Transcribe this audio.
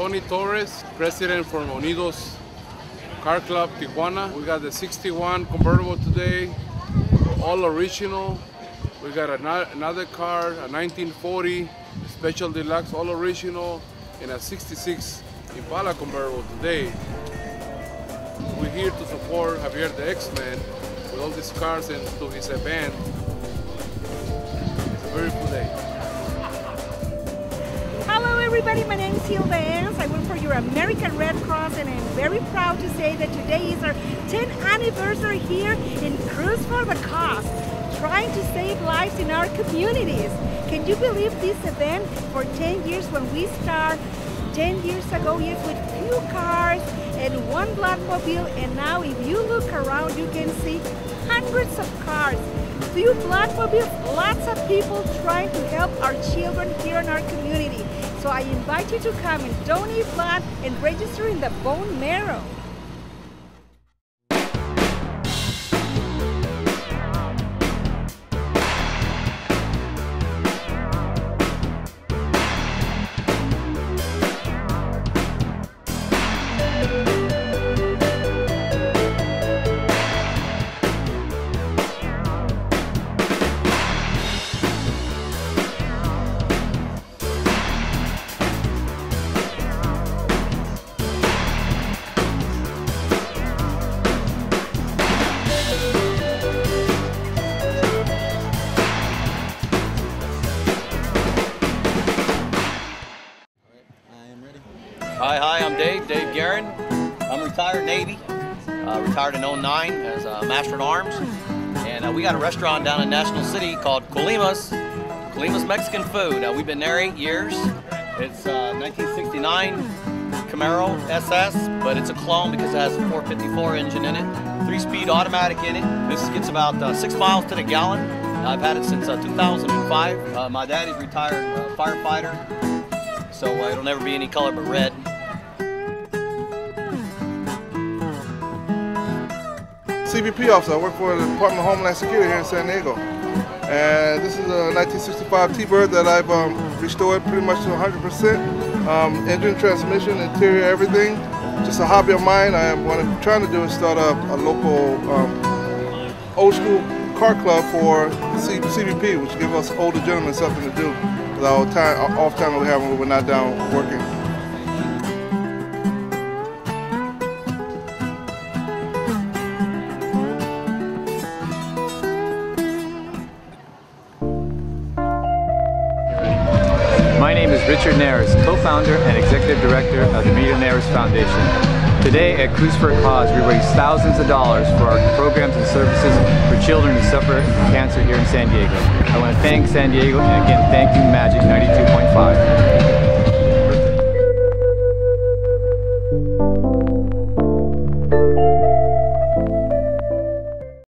Tony Torres, president from Unidos Car Club, Tijuana. We got the 61 convertible today, all original. We got another car, a 1940 Special Deluxe, all original, and a 66 Impala convertible today. We're here to support Xavier the Xman with all these cars and to his event. It's a beautiful day. Hello everybody, my name is Hilda Anz. I work for your American Red Cross, and I'm very proud to say that today is our 10th anniversary here in Cruise for the Cause, trying to save lives in our communities. Can you believe this event for 10 years when we started 10 years ago, yes, with few cars and one Blackmobile, and now if you look around, you can see hundreds of cars, few Blackmobiles, lots of people trying to help our children here in our community. So I invite you to come and donate blood and register in the bone marrow. Hi, I'm Dave Guerin. I'm retired Navy, retired in 09 as a Master at Arms. And we got a restaurant down in National City called Colima's Mexican Food. We've been there 8 years. It's 1969 Camaro SS, but it's a clone because it has a 454 engine in it, 3-speed automatic in it. This gets about 6 miles to the gallon. I've had it since 2005. My dad is retired firefighter, so it'll never be any color but red. CBP officer. I work for the Department of Homeland Security here in San Diego. And this is a 1965 T-Bird that I've restored pretty much to 100%. Engine, transmission, interior, everything. Just a hobby of mine. What I'm trying to do is start up a local old school car club for CBP, which gives us older gentlemen something to do. Because our off time that we have when we're not down working. My name is Richard Nares, co-founder and executive director of the Media Nares Foundation. Today at Cruise for a Cause, we raise thousands of dollars for our programs and services for children who suffer from cancer here in San Diego. I want to thank San Diego, and again, thank you, Magic 92.5.